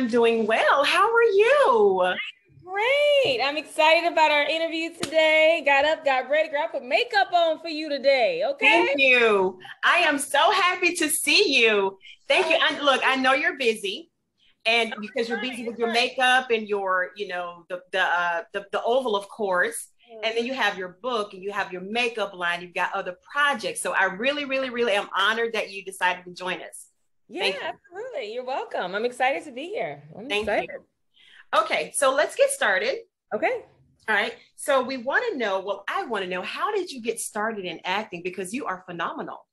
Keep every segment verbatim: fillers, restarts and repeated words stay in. I'm doing well. How are you? I'm great. I'm excited about our interview today. Got up, got ready. Girl, I put makeup on for you today. Okay. Thank you. I am so happy to see you. Thank you. I, look, I know you're busy, and because you're busy with your makeup and your, you know, the the uh, the, the Oval, of course. And then you have your book and you have your makeup line. You've got other projects. So I really, really, really am honored that you decided to join us. Yeah, you. Absolutely. You're welcome. I'm excited to be here. I'm Thank excited. You. Okay, so let's get started. Okay. All right. So we want to know, well, I want to know, how did you get started in acting? Because you are phenomenal.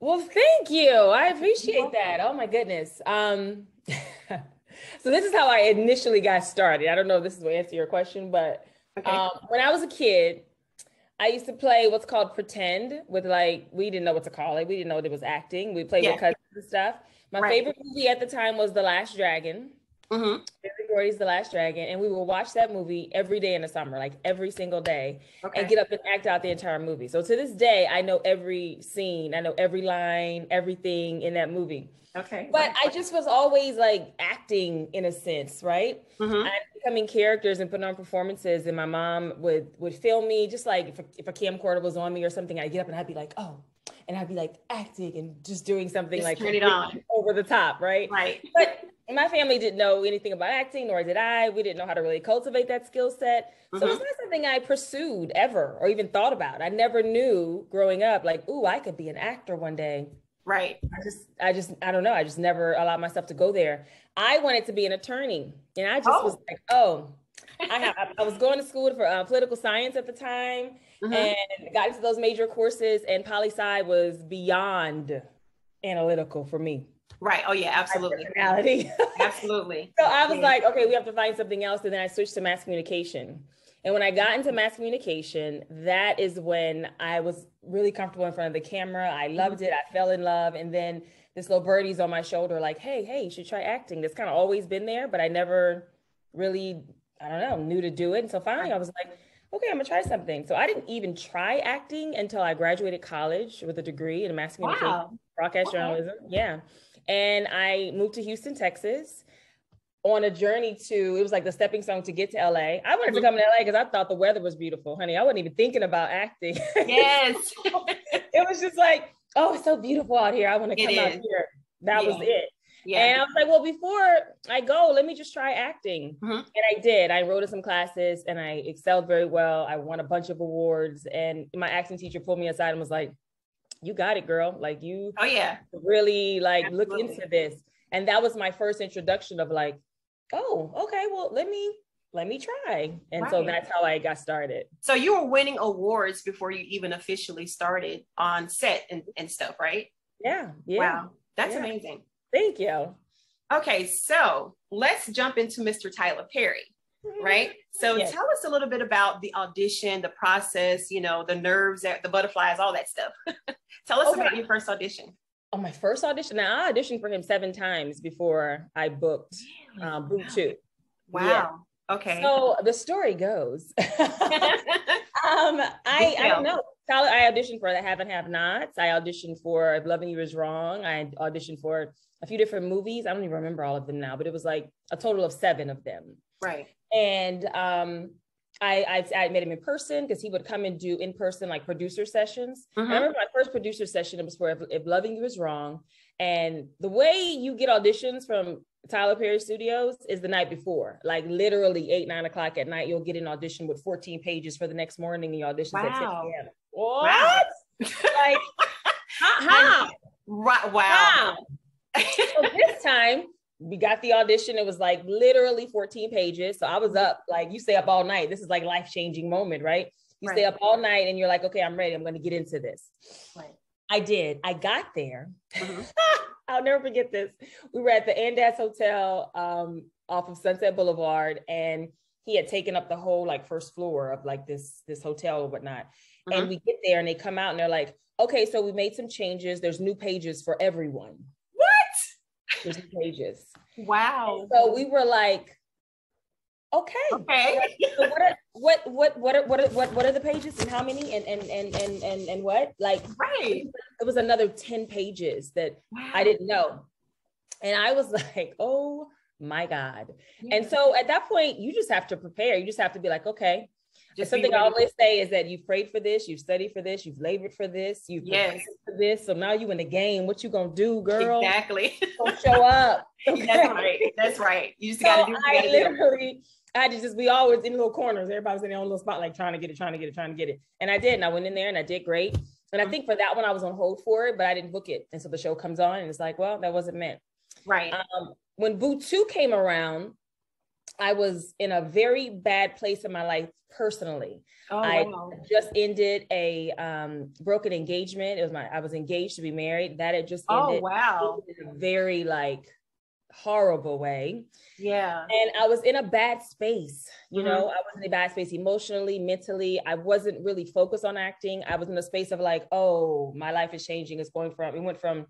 Well, thank you. I appreciate that. Oh my goodness. Um, so this is how I initially got started. I don't know if this is going to answer your question, but okay. Um, when I was a kid, I used to play what's called pretend with, like, we didn't know what to call it. We didn't know it was acting. We played yeah. with cousins and stuff. My right. favorite movie at the time was The Last Dragon. Mm-hmm. Everybody's The Last Dragon. And we would watch that movie every day in the summer, like every single day, okay. and get up and act out the entire movie. So to this day, I know every scene. I know every line, everything in that movie. Okay. But I just was always like acting in a sense, right? Mm-hmm. I becoming characters and putting on performances, and my mom would would film me, just like if a, if a camcorder was on me or something, I'd get up and I'd be like, oh, and I'd be like acting and just doing something just like turn it on. Over the top, right? Right. But my family didn't know anything about acting, nor did I. We didn't know how to really cultivate that skill set. Mm-hmm. So it's not something I pursued ever or even thought about. I never knew growing up, like, ooh, I could be an actor one day. Right. I just, I just, I don't know. I just never allowed myself to go there. I wanted to be an attorney, and I just oh. was like, oh, I, have, I was going to school for uh, political science at the time, mm-hmm. and got into those major courses, and poli-sci was beyond analytical for me. Right. Oh yeah, absolutely. Personality. Absolutely. So I was yeah. like, okay, we have to find something else. And then I switched to mass communication. And when I got into mass communication, that is when I was really comfortable in front of the camera. I loved it. I fell in love. And then this little birdie's on my shoulder, like, hey, hey, you should try acting. That's kind of always been there, but I never really, I don't know, knew to do it. And so finally I was like, okay, I'm gonna try something. So I didn't even try acting until I graduated college with a degree in mass communication, wow. broadcast wow. journalism. Yeah. And I moved to Houston, Texas, on a journey to, it was like the stepping stone to get to L A. I wanted to come to L A because I thought the weather was beautiful, honey. I wasn't even thinking about acting. Yes. It was just like, oh, it's so beautiful out here. I want to come out here. That yeah. was it. Yeah. And I was like, well, before I go, let me just try acting. Mm-hmm. And I did. I enrolled in some classes and I excelled very well. I won a bunch of awards, and my acting teacher pulled me aside and was like, you got it, girl. Like you oh, yeah. really like Absolutely. Look into this. And that was my first introduction of like, oh, okay, well, let me, let me try. And right. so that's how I got started. So you were winning awards before you even officially started on set and, and stuff, right? Yeah. yeah. Wow. That's yeah. amazing. Thank you. Okay. So let's jump into Mister Tyler Perry. Right. So yes. tell us a little bit about the audition, the process, you know, the nerves, the butterflies, all that stuff. Tell us okay. about your first audition. Oh, my first audition. Now I auditioned for him seven times before I booked uh, Boo two. Wow. Yeah. Okay. So the story goes, um, I, I don't know. Tyler, I auditioned for The Have and Have Nots. I auditioned for If Loving You Is Wrong. I auditioned for a few different movies. I don't even remember all of them now, but it was like a total of seven of them. Right. And um, I, I I met him in person because he would come and do in-person like producer sessions. Mm-hmm. I remember my first producer session, it was for If, If Loving You Is Wrong. And the way you get auditions from Tyler Perry Studios is the night before, like literally eight, nine o'clock at night, you'll get an audition with fourteen pages for the next morning, and your audition's wow. at six a m What? Like, how? Right, wow. How? So this time, we got the audition. It was like literally fourteen pages. So I was up, like you stay up all night. This is like life-changing moment, right? You right. stay up all night and you're like, okay, I'm ready. I'm going to get into this. Right. I did. I got there. Mm-hmm. I'll never forget this. We were at the Andaz Hotel um, off of Sunset Boulevard, and he had taken up the whole like first floor of like this, this hotel or whatnot. Mm-hmm. And we get there and they come out and they're like, okay, so we made some changes. There's new pages for everyone. There's pages. Wow. And so we were like, okay. Okay. So what are what what what are, what are, what what are the pages and how many and and and and and, and what? Like right. It was another ten pages that wow. I didn't know. And I was like, oh my God. Yeah. And so at that point, you just have to prepare. You just have to be like, okay. Just something I always say is that you've prayed for this, you've studied for this, you've labored for this, you've prepared yes. for this. So now you in the game. What you gonna do, girl? Exactly. Don't show up. Okay. That's right. That's right. You just so gotta do. I gotta literally, do. I had to just be always in little corners. Everybody was in their own little spot, like trying to get it, trying to get it, trying to get it. And I did, and I went in there, and I did great. And I think for that one, I was on hold for it, but I didn't book it. And so the show comes on, and it's like, well, that wasn't meant. Right. Um, when Boo two came around, I was in a very bad place in my life personally. Oh, I wow. just ended a um, broken engagement. It was my, I was engaged to be married. That had just ended. Oh, wow. In a very like horrible way. Yeah. And I was in a bad space. You mm-hmm. know, I was in a bad space emotionally, mentally. I wasn't really focused on acting. I was in a space of like, oh, my life is changing. It's going from, it went from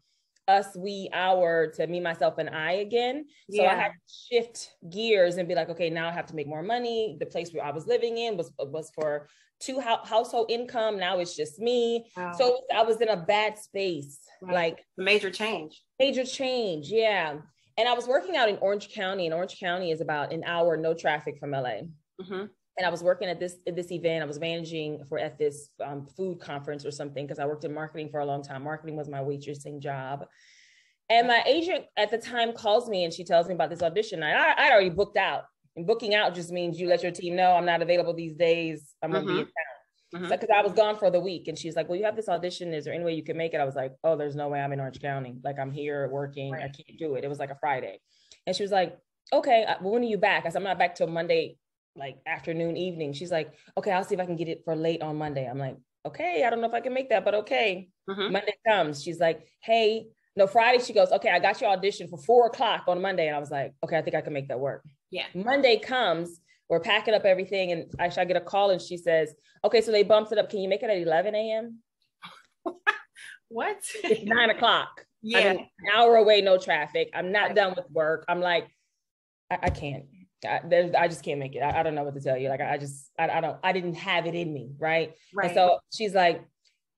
us, we, our, to me, myself, and I again. So yeah. I had to shift gears and be like, okay, now I have to make more money. The place where I was living in was, was for two ho- household income. Now it's just me. Wow. So I was in a bad space. Right. Like major change. Major change. Yeah. And I was working out in Orange County, and Orange County is about an hour, no traffic from L A. Mm-hmm. And I was working at this, at this event. I was managing for at this um, food conference or something, because I worked in marketing for a long time. Marketing was my waitressing job. And my agent at the time calls me and she tells me about this audition. I, I'd already booked out, and booking out just means you let your team know, I'm not available these days. I'm going to mm-hmm. be in town. Mm-hmm. So, cause I was gone for the week. And she's like, well, you have this audition. Is there any way you can make it? I was like, oh, there's no way. I'm in Orange County. Like, I'm here working. Right. I can't do it. It was like a Friday. And she was like, okay, well, when are you back? I said, I'm not back till Monday, like afternoon, evening. She's like, okay, I'll see if I can get it for late on Monday. I'm like, okay, I don't know if I can make that, but okay. Mm-hmm. Monday comes. She's like, hey, no, Friday. She goes, okay, I got your audition for four o'clock on Monday. And I was like, okay, I think I can make that work. Yeah. Monday comes, we're packing up everything. And actually I get a call and she says, okay, so they bumped it up. Can you make it at eleven a.m.? What? It's nine o'clock. Yeah. I mean, an hour away, no traffic. I'm not I- done with work. I'm like, I, I can't. I, I just can't make it. I, I don't know what to tell you. Like, I just, I, I don't, I didn't have it in me. Right. Right. And so she's like,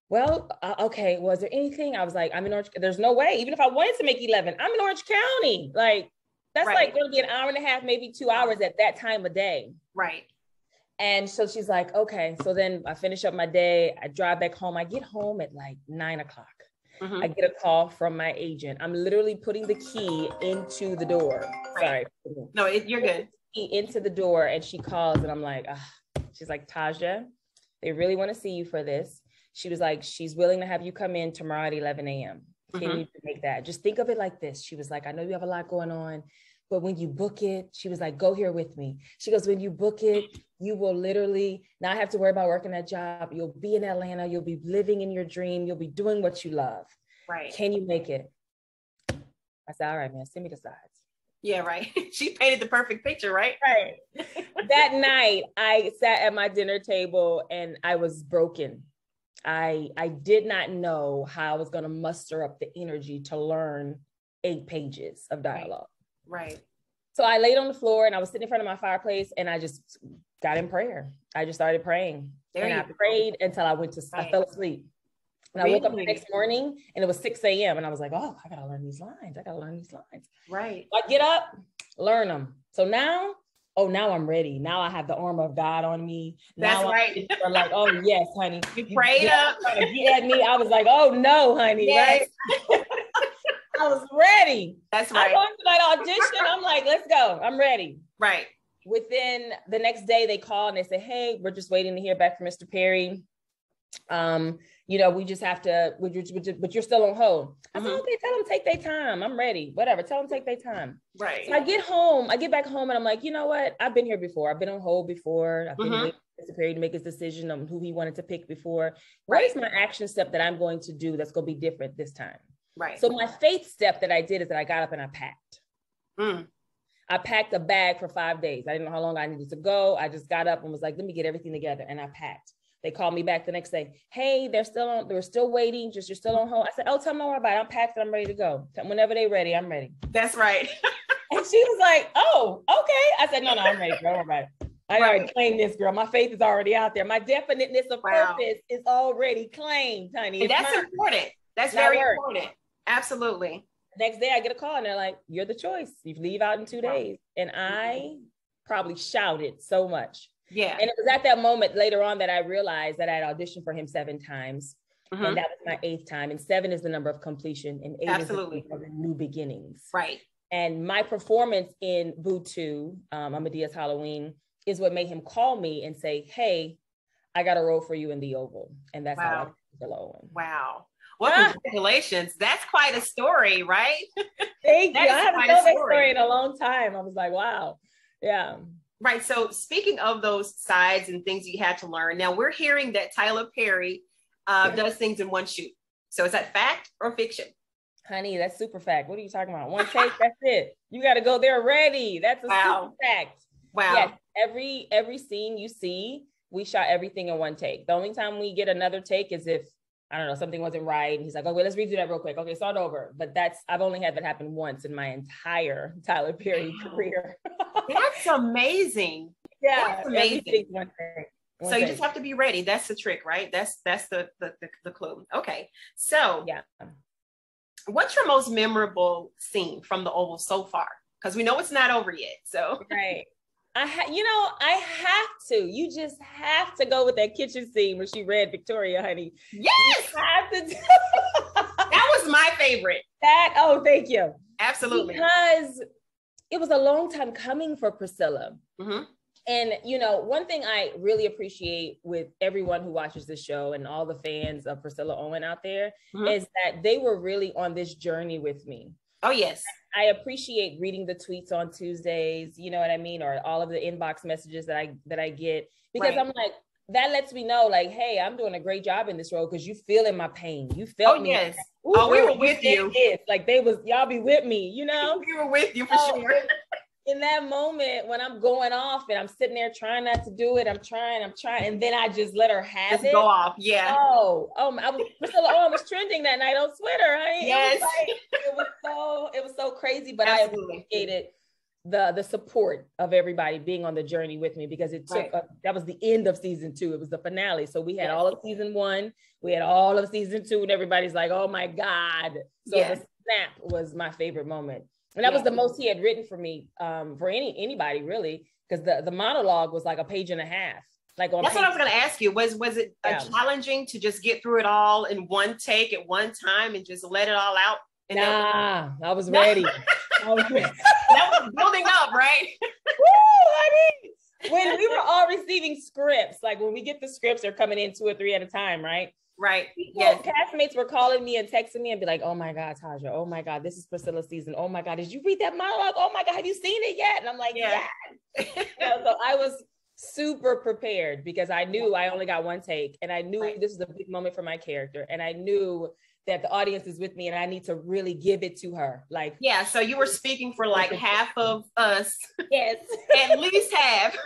well, uh, okay. Was there anything? I was like, I'm in Orange. There's no way. Even if I wanted to make eleven, I'm in Orange County. Like, that's right. Like going to be an hour and a half, maybe two hours at that time of day. Right. And so she's like, okay. So then I finish up my day. I drive back home. I get home at like nine o'clock. Mm-hmm. I get a call from my agent. I'm literally putting the key into the door. Right. Sorry. No, it, you're good. Into the door, and she calls, and I'm like, ugh. She's like, Taja, they really want to see you for this. She was like, she's willing to have you come in tomorrow at eleven a.m. Can mm-hmm. you make that? Just think of it like this. She was like, I know you have a lot going on, but when you book it, she was like, go here with me. She goes, when you book it, you will literally not have to worry about working that job. You'll be in Atlanta. You'll be living in your dream. You'll be doing what you love. Right. Can you make it? I said, all right, man, send me the sides. Yeah, right. She painted the perfect picture, right? Right. That night, I sat at my dinner table and I was broken. I I did not know how I was going to muster up the energy to learn eight pages of dialogue. Right. Right. So I laid on the floor and I was sitting in front of my fireplace and I just got in prayer. I just started praying. There and I go. prayed until I went to, right. I fell asleep. And really? I woke up the next morning and it was six a.m. And I was like, oh, I got to learn these lines. I got to learn these lines. Right. So I get up, learn them. So now, oh, now I'm ready. Now I have the armor of God on me. Now that's right. I'm like, oh, yes, honey. You prayed you up. Get at me. I was like, oh, no, honey. Yes. Right? I was ready. That's right. I go to that audition. I'm like, let's go. I'm ready. Right. Within the next day, they call and they say, hey, we're just waiting to hear back from Mister Perry. Um, you know, we just have to, but you're, but you're still on hold. I mm-hmm. said, okay, tell them take their time. I'm ready. Whatever. Tell them take their time. Right. So I get home, I get back home and I'm like, you know what? I've been here before. I've been on hold before. I've been mm-hmm. waiting for Mister Perry to make his decision on who he wanted to pick before. What right. is my action step that I'm going to do that's going to be different this time? Right. So my faith step that I did is that I got up and I packed. Mm. I packed a bag for five days. I didn't know how long I needed to go. I just got up and was like, let me get everything together. And I packed. They called me back the next day. Hey, they're still on, they're still waiting. Just, you're still on hold. I said, oh, tell me more about it. I'm packed and I'm ready to go. Whenever they're ready, I'm ready. That's right. And she was like, oh, okay. I said, no, no, I'm ready, girl. I'm ready. I right. already claimed this, girl. My faith is already out there. My definiteness of wow. purpose is already claimed, honey. And that's important. That's very important. Absolutely. Next day I get a call and they're like, you're the choice. You leave out in two days. And I probably shouted so much. Yeah. And it was at that moment later on that I realized that I had auditioned for him seven times. Mm-hmm. And that was my eighth time. And seven is the number of completion. And eight Absolutely. Is the number of new beginnings. Right. And my performance in Boo two, um, A Diva's Halloween, is what made him call me and say, hey, I got a role for you in The Oval. And that's wow. how I got Priscilla Owen. Wow. Well, congratulations. That's quite a story, right? Thank that you. I haven't told that story in a long time. I was like, wow. Yeah. Right. So speaking of those sides and things you had to learn, now we're hearing that Tyler Perry uh, does things in one shoot. So is that fact or fiction? Honey, that's super fact. What are you talking about? One take, that's it. You got to go there ready. That's a wow. super fact. Wow. Yes, every, every scene you see, we shot everything in one take. The only time we get another take is if, I don't know, something wasn't right. And he's like, okay, let's redo that real quick. Okay, start over. But that's, I've only had that happen once in my entire Tyler Perry wow. career. That's amazing. Yeah. That's amazing. One thing, one so thing. You just have to be ready. That's the trick, right? That's, that's the, the, the, the clue. Okay. So yeah. What's your most memorable scene from The Oval so far? Because we know it's not over yet. So. Right. I ha- you know, I have to, you just have to go with that kitchen scene where she read Victoria, honey. Yes. You have to do- that was my favorite. That, oh, thank you. Absolutely. Because it was a long time coming for Priscilla. Mm-hmm. And, you know, one thing I really appreciate with everyone who watches this show and all the fans of Priscilla Owen out there mm-hmm. is that they were really on this journey with me. Oh, yes. I appreciate reading the tweets on Tuesdays, you know what I mean? Or all of the inbox messages that I, that I get, because right. I'm like, that lets me know like, hey, I'm doing a great job in this role. Cause you feeling my pain. You felt oh, me. Yes. Ooh, oh, we, we were, were with you. This. Like they was, y'all be with me, you know? We were with you for oh, sure. In that moment when I'm going off and I'm sitting there trying not to do it, I'm trying, I'm trying. And then I just let her have just it. Go off. Yeah. Oh, oh, I was, Priscilla Owen was trending that night on Twitter. I mean, yes. It was, like, it was so, it was so crazy, but Absolutely. I appreciated the, the support of everybody being on the journey with me because it took, right. a, that was the end of season two. It was the finale. So we had yes. all of season one, we had all of season two and everybody's like, oh my God. So yes. the snap was my favorite moment. And that yeah. was the most he had written for me, um, for any anybody really, because the, the monologue was like a page and a half. Like on that's what I was going to ask you. Was was it yeah. challenging to just get through it all in one take at one time and just let it all out? And nah, was- I was ready. I was ready. That was building up, right? Woo, I mean, when we were all receiving scripts, like when we get the scripts, they're coming in two or three at a time, right? Right. People, yes. Castmates were calling me and texting me and be like, oh my God, Taja. Oh my God, this is Priscilla's season. Oh my God, did you read that monologue? Oh my God, have you seen it yet? And I'm like, yeah. yeah. You know, so I was super prepared because I knew I only got one take and I knew right. this was a big moment for my character. And I knew that the audience is with me and I need to really give it to her. Like, yeah. So you were speaking for like half of us. Yes. At least half.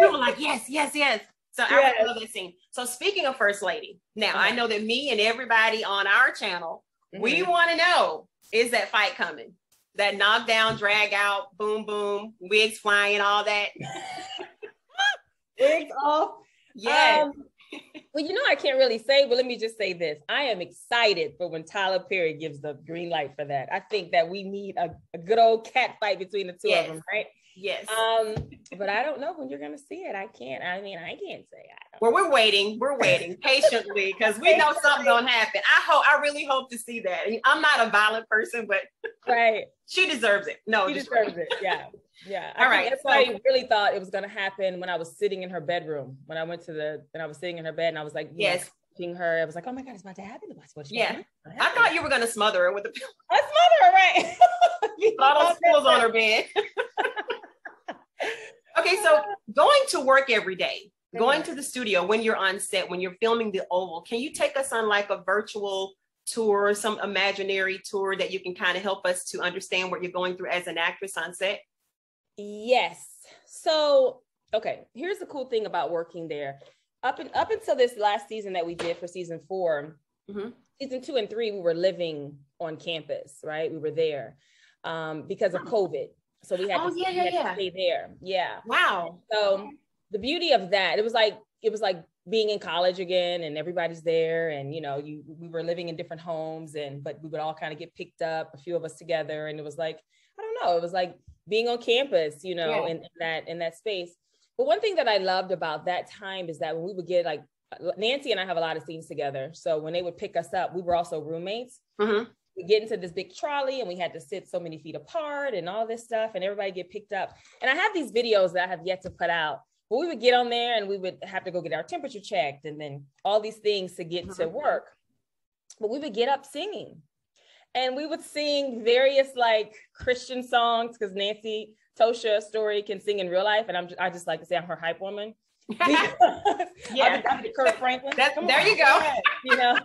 You were like, yes, yes, yes. So yes. I love that scene. So speaking of First Lady, now mm-hmm. I know that me and everybody on our channel, mm-hmm. we want to know, is that fight coming? That knockdown, drag out, boom, boom, wigs flying, all that. Wigs off. Yeah. Um, well, you know, I can't really say, but let me just say this. I am excited for when Tyler Perry gives the green light for that. I think that we need a, a good old cat fight between the two yes. of them, right? Yes. Um, but I don't know when you're gonna see it. I can't, I mean, I can't say I don't well, we're waiting, we're waiting patiently because we know something's gonna happen. I hope I really hope to see that. I'm not a violent person, but right. she deserves it. No, she deserves right. it. Yeah. Yeah. All I right. That's why I really thought it was gonna happen when I was sitting in her bedroom. When I went to the and I was sitting in her bed and I was like, yes. Know, her, I was like, oh my God, it's about to happen. It's about to happen. Yeah, I thought you were gonna smother her with the pillow. I smother her, right? All those pillows on her bed. Okay, so going to work every day, going to the studio when you're on set, when you're filming The Oval, can you take us on like a virtual tour, some imaginary tour that you can kind of help us to understand what you're going through as an actress on set? Yes. So, okay, here's the cool thing about working there. Up and up until this last season that we did for season four, mm-hmm. season two and three, we were living on campus, right? We were there um, because of COVID. So we had, oh, to, yeah, stay, yeah, we had yeah. to stay there. Yeah. Wow. So the beauty of that, it was like, it was like being in college again and everybody's there, and you know, you we were living in different homes, and but we would all kind of get picked up, a few of us together, and it was like, I don't know, it was like being on campus, you know, yeah. in, in that in that space. But one thing that I loved about that time is that when we would get, like, Nancy and I have a lot of scenes together, so when they would pick us up, we were also roommates. Mm-hmm. We get into this big trolley and we had to sit so many feet apart and all this stuff, and everybody get picked up. And I have these videos that I have yet to put out, but we would get on there and we would have to go get our temperature checked and then all these things to get to work. But we would get up singing, and we would sing various like Christian songs, because Nancy Ptosha Storey can sing in real life. And I'm just, I just like to say I'm her hype woman. Yeah. I'll be Kirk Franklin. That's, there you go. You know.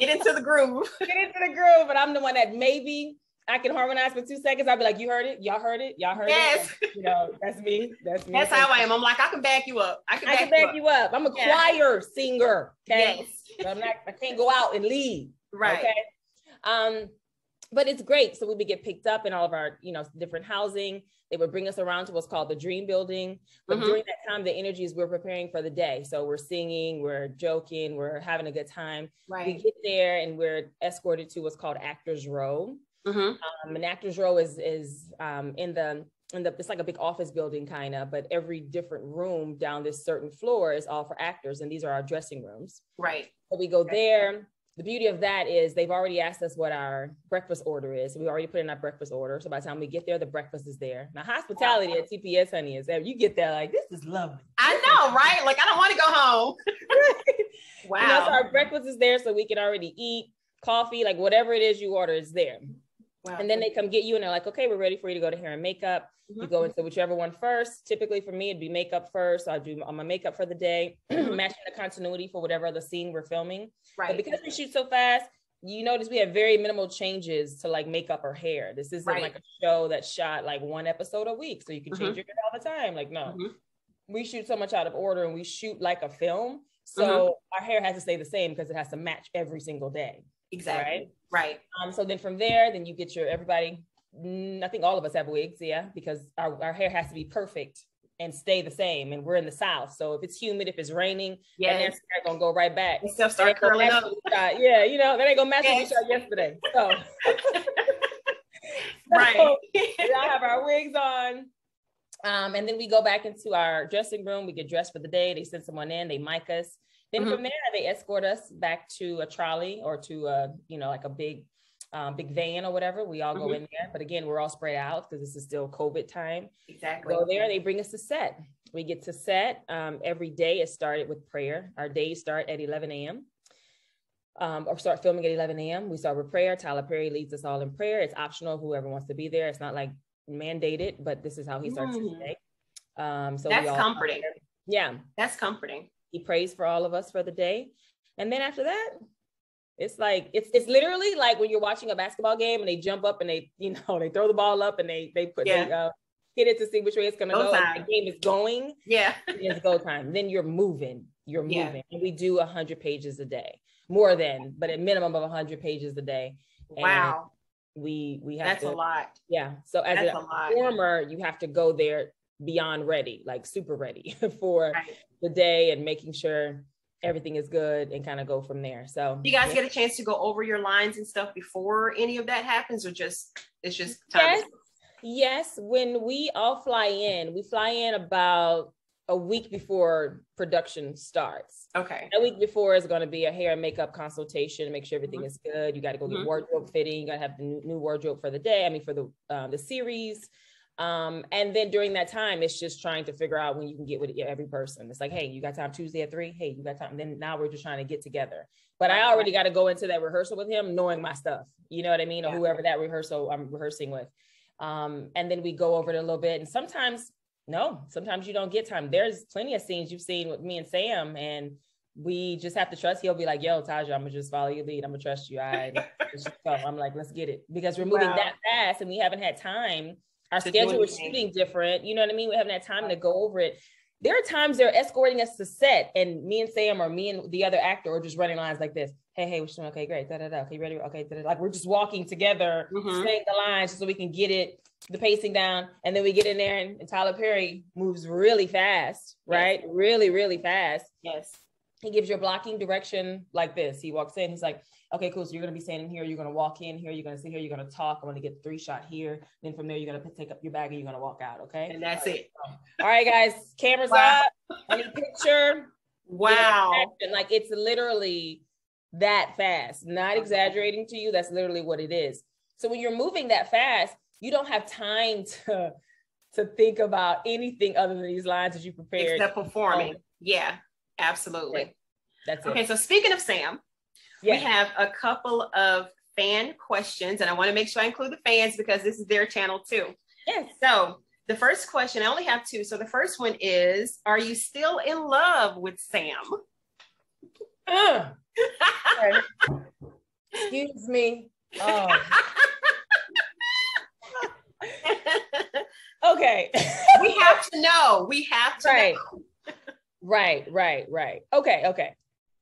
Get into the groove. Get into the groove. And I'm the one that maybe I can harmonize for two seconds. I'll be like, you heard it? Y'all heard it? Y'all heard yes. it? You know, that's me. That's me. That's how I am. I'm like, I can back you up. I can I back, can back you, up. you up. I'm a yeah. choir singer. Okay. Yes. So I'm not, I can't go out and lead. Right. Okay. Um, but it's great. So we would get picked up in all of our, you know, different housing. They would bring us around to what's called the dream building. But mm-hmm. during that time, the energy is we're preparing for the day. So we're singing, we're joking, we're having a good time. Right. We get there and we're escorted to what's called Actors Row. Mm-hmm. Um, and Actors Row is is um, in the in the it's like a big office building kind of, but every different room down this certain floor is all for actors, and these are our dressing rooms. Right. So we go okay. there. The beauty of that is they've already asked us what our breakfast order is. We already put in our breakfast order. So by the time we get there, the breakfast is there. Now, hospitality at T P S, honey, is that you get there like, this is lovely. I know, right? Like, I don't want to go home. Wow. You know, so our breakfast is there, so we can already eat, coffee, like whatever it is you order is there. Wow. And then they come get you and they're like, okay, we're ready for you to go to hair and makeup. Mm-hmm. You go into whichever one first. Typically for me, it'd be makeup first. So I'll do my makeup for the day, mm-hmm. matching the continuity for whatever other scene we're filming. Right. But because we shoot so fast, you notice we have very minimal changes to like makeup or hair. This isn't right. like a show that shot like one episode a week, so you can change mm-hmm. your hair all the time. Like, no, mm-hmm. we shoot so much out of order and we shoot like a film. So mm-hmm. our hair has to stay the same because it has to match every single day. Exactly. Right. Right. Um, so then from there, then you get your everybody. I think all of us have wigs, yeah, because our, our hair has to be perfect and stay the same. And we're in the South, so if it's humid, if it's raining, yeah, that Nancy's hair gonna go right back. And stuff start curling up. Yeah, you know, that ain't gonna match yes. what we shot yesterday. So, right. So, we all have our wigs on. Um, and then we go back into our dressing room. We get dressed for the day. They send someone in. They mic us. Then mm-hmm. from there, they escort us back to a trolley or to a, you know, like a big, um, big van or whatever. We all mm-hmm. go in there, but again, we're all spread out because this is still COVID time. Exactly. Go there, they bring us to set. We get to set. Um, every day it started with prayer. Our days start at eleven a m Um, or start filming at eleven a m We start with prayer. Tyler Perry leads us all in prayer. It's optional, whoever wants to be there. It's not like mandated, but this is how he starts mm-hmm. his day. Um, so that's we all comforting. Yeah. That's comforting. He prays for all of us for the day. And then after that, it's like, it's it's literally like when you're watching a basketball game and they jump up and they, you know, they throw the ball up and they they put yeah. they, uh, hit it to see which way it's going to go. The game is going. Yeah. It's go time. Then you're moving. You're moving. Yeah. And we do one hundred pages a day, more than, but a minimum of one hundred pages a day. And wow. We, we have That's to, a lot. Yeah. So as That's a, a performer, you have to go there beyond ready, like super ready for right. the day and making sure everything is good and kind of go from there. So you guys yeah. get a chance to go over your lines and stuff before any of that happens, or just it's just time? Yes, yes. When we all fly in, we fly in about a week before production starts. Okay. A week before is going to be a hair and makeup consultation, make sure everything mm-hmm. is good. You got to go mm-hmm. get wardrobe fitting. You got to have the new, new wardrobe for the day. I mean, for the uh, the series. Um, and then during that time, it's just trying to figure out when you can get with every person. It's like, hey, you got time Tuesday at three? Hey, you got time? And then now we're just trying to get together. But I already got to go into that rehearsal with him knowing my stuff. You know what I mean? Or yeah. whoever that rehearsal I'm rehearsing with. Um, and then we go over it a little bit. And sometimes, no, sometimes you don't get time. There's plenty of scenes you've seen with me and Sam, and we just have to trust. He'll be like, yo, Taja, I'm going to just follow your lead. I'm going to trust you. All right. I'm like, let's get it. Because we're moving wow. that fast and we haven't had time. Our schedule was shooting different. You know what I mean? We haven't had time to go over it. There are times they're escorting us to set and me and Sam or me and the other actor are just running lines like this. Hey, hey, we're doing okay, great. Da, da, da. Okay, you ready? Okay, da, da. Like we're just walking together, mm-hmm. saying the lines so we can get it, the pacing down. And then we get in there and, and Tyler Perry moves really fast, right? Yes. Really, really fast. Yes. He gives your blocking direction like this. He walks in, he's like, okay, cool. So you're going to be standing here. You're going to walk in here. You're going to sit here. You're going to talk. I'm going to get three shot here. Then from there, you're going to take up your bag and you're going to walk out. Okay. And that's all right. it. All right, guys. Cameras wow. up. Any picture? Wow. Like it's literally that fast. Not exaggerating to you. That's literally what it is. So when you're moving that fast, you don't have time to, to think about anything other than these lines that you prepared. Except performing. Um, yeah. Absolutely. That's it. Okay, so speaking of Sam, yeah. we have a couple of fan questions, and I want to make sure I include the fans because this is their channel too. Yes. So the first question, I only have two. So the first one is, are you still in love with Sam? Uh, okay. Excuse me. Oh. Okay. We have to know. We have to right. know. Right, right, right. Okay, okay.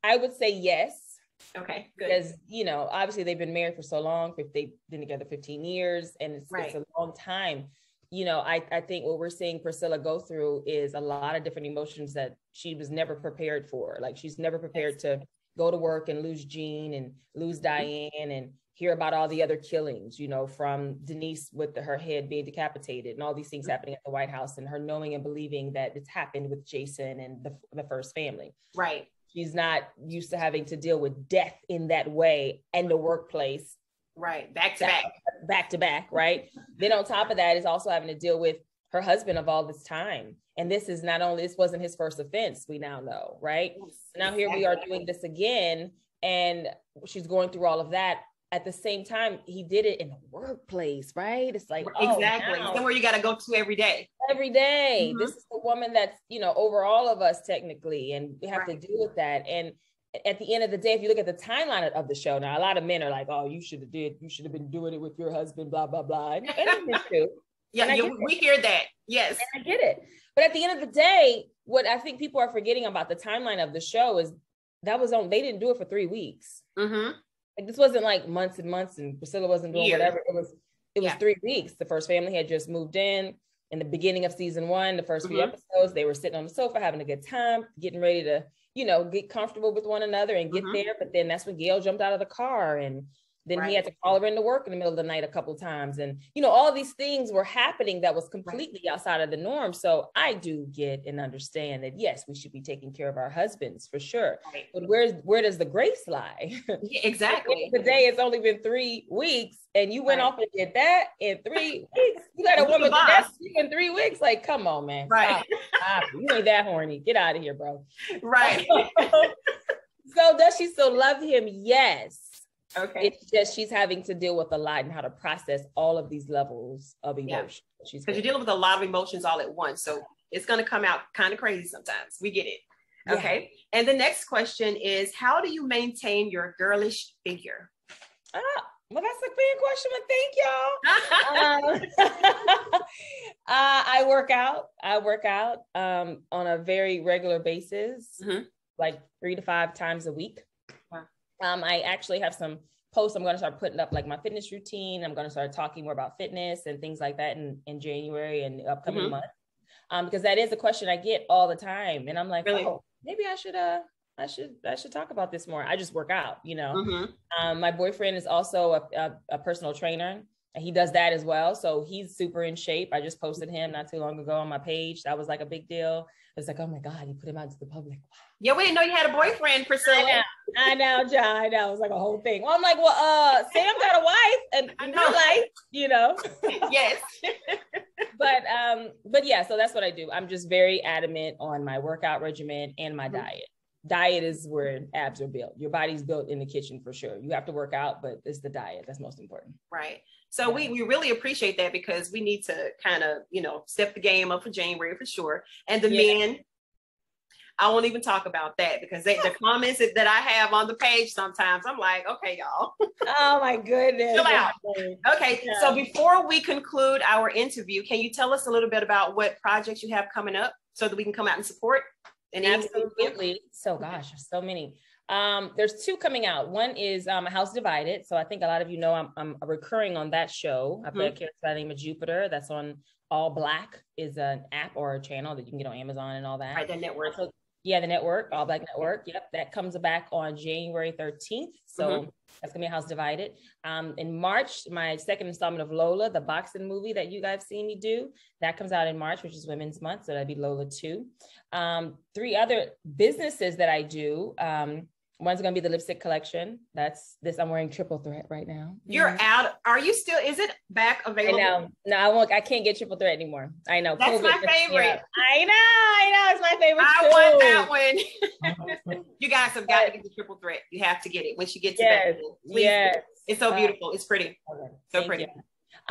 I would say yes. Okay, good. Because, you know, obviously they've been married for so long. They've been together fifteen years and it's, right. it's a long time. You know, I, I think what we're seeing Priscilla go through is a lot of different emotions that she was never prepared for. Like she's never prepared to go to work and lose Jean and lose Diane and hear about all the other killings, you know, from Denise with the, her head being decapitated and all these things happening at the White House and her knowing and believing that it's happened with Jason and the, the first family. Right. She's not used to having to deal with death in that way and the workplace. Right. Back to back. Back, back to back, right? Then on top of that is also having to deal with her husband of all this time. And this is not only, this wasn't his first offense, we now know, right? Yes, now exactly. Here we are doing this again and she's going through all of that. At the same time, he did it in the workplace, right? It's like, exactly. Oh, somewhere you got to go to every day. Every day. Mm-hmm. This is the woman that's, you know, over all of us technically, and we have right. to deal with that. And at the end of the day, if you look at the timeline of the show, now a lot of men are like, oh, you should have did, you should have been doing it with your husband, blah, blah, blah. And, and it's true. Yeah, yeah we hear that. Yes. And I get it. But at the end of the day, what I think people are forgetting about the timeline of the show is that was on, they didn't do it for three weeks. Mm-hmm. Like this wasn't like months and months and Priscilla wasn't doing Years. whatever. It was it was yeah. three weeks. The first family had just moved in in the beginning of season one, the first mm-hmm. few episodes, they were sitting on the sofa, having a good time, getting ready to, you know, get comfortable with one another and get mm-hmm. there. But then that's when Gail jumped out of the car and then right. he had to call her into work in the middle of the night a couple of times. And, you know, all these things were happening that was completely right. outside of the norm. So I do get and understand that, yes, we should be taking care of our husbands for sure. Right. But where's, where does the grace lie? Yeah, exactly. Today it's only been three weeks and you went right. off and did that in three weeks. You got a woman that in three weeks. Like, come on, man. Right. Stop. Stop. You ain't that horny. Get out of here, bro. Right. So does she still love him? Yes. Okay. It's just she's having to deal with a lot and how to process all of these levels of emotion. Yeah. She's because you're dealing with a lot of emotions all at once. So it's going to come out kind of crazy sometimes. We get it. Yeah. Okay. And the next question is, how do you maintain your girlish figure? Ah, well, that's a big question, but thank y'all. um, uh, I work out. I work out um, on a very regular basis, mm-hmm. like three to five times a week. Um, I actually have some posts I'm going to start putting up, like my fitness routine. I'm going to start talking more about fitness and things like that in, in January and upcoming mm-hmm. month, um, because that is a question I get all the time. And I'm like, really? oh, maybe I should, uh, I should, I should talk about this more. I just work out, you know, mm-hmm. um, my boyfriend is also a, a, a personal trainer and he does that as well. So he's super in shape. I just posted him not too long ago on my page. That was like a big deal. It's like, oh my God, you put him out to the public. Wow. Yeah, we didn't know you had a boyfriend, Priscilla. I know, I know, John, I know. It was like a whole thing. Well, I'm like, well, uh, Sam got a wife and I know life, you know. Yes. But um, but yeah, so that's what I do. I'm just very adamant on my workout regimen and my mm-hmm. diet. Diet is where abs are built. Your body's built in the kitchen for sure. You have to work out, but it's the diet that's most important. Right. So we, we really appreciate that because we need to kind of, you know, step the game up for January for sure. And the yeah. men, I won't even talk about that because they, the comments that I have on the page sometimes, I'm like, okay, y'all. Oh my goodness. Chill out. Okay. Yeah. So before we conclude our interview, can you tell us a little bit about what projects you have coming up so that we can come out and support? And absolutely. So gosh, there's so many. Um, there's two coming out. One is um, House Divided. So I think a lot of you know I'm, I'm recurring on that show. I play mm-hmm. a character by the name of Jupiter. That's on All Black, is an app or a channel that you can get on Amazon and all that. Right, the network. So, Yeah, the network, All Black Network. Yep, that comes back on January thirteenth. So mm-hmm. that's gonna be House Divided. Um, in March, my second installment of Lola, the boxing movie that you guys seen me do, that comes out in March, which is Women's Month. So that'd be Lola two. Um, three other businesses that I do. Um, one's gonna be the lipstick collection. That's this. I'm wearing Triple Threat right now. You're mm-hmm. out. Are you still? Is it back available? No, no, I won't. I can't get Triple Threat anymore. I know. That's COVID, my favorite. Yeah. I know. I know. It's my favorite. I too. want that one. You guys have got to get the Triple Threat. You have to get it once you get to yes. that. Please. Yes. It's so beautiful. It's pretty. Okay. So Thank pretty. You.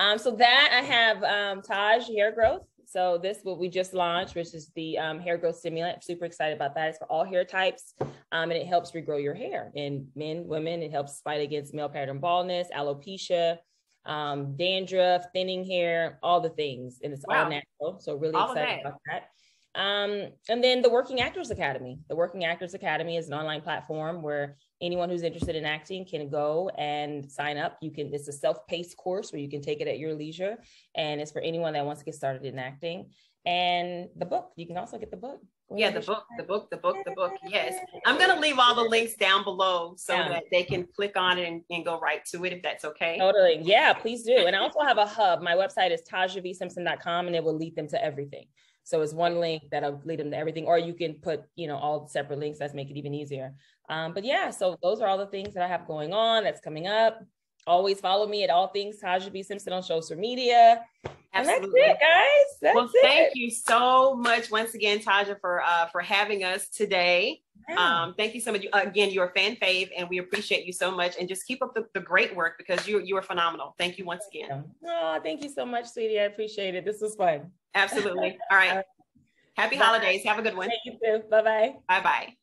Um. So that I have um Taj Hair Growth. So this what we just launched, which is the um, hair growth stimulant. I'm super excited about that. It's for all hair types, um, and it helps regrow your hair in men, women. It helps fight against male pattern baldness, alopecia, um, dandruff, thinning hair, all the things. And it's wow. all natural. So really all excited that. about that. Um, and then the Working Actors Academy. The Working Actors Academy is an online platform where anyone who's interested in acting can go and sign up. You can, it's a self-paced course where you can take it at your leisure. And it's for anyone that wants to get started in acting. And the book, you can also get the book. Go yeah, the book, the book, the book, the book. Yes. I'm going to leave all the links down below so yeah. that they can click on it and, and go right to it if that's okay. Totally. Yeah, please do. And I also have a hub. My website is taja v simpson dot com and it will lead them to everything. So it's one link that'll lead them to everything, or you can put, you know, all separate links. That's make it even easier. Um, but yeah, so those are all the things that I have going on that's coming up. Always follow me at all things Taja V Simpson on social media. Absolutely. And that's it, guys. That's well, it. Thank you so much once again, Taja, for uh, for having us today. Yeah. Um, thank you so much. Again, you're a fan fave, and we appreciate you so much. And just keep up the, the great work because you you are phenomenal. Thank you once again. Oh, thank you so much, sweetie. I appreciate it. This was fun. Absolutely. All right. All right. Happy Bye. holidays. Have a good one. Thank you too. Bye bye. Bye bye.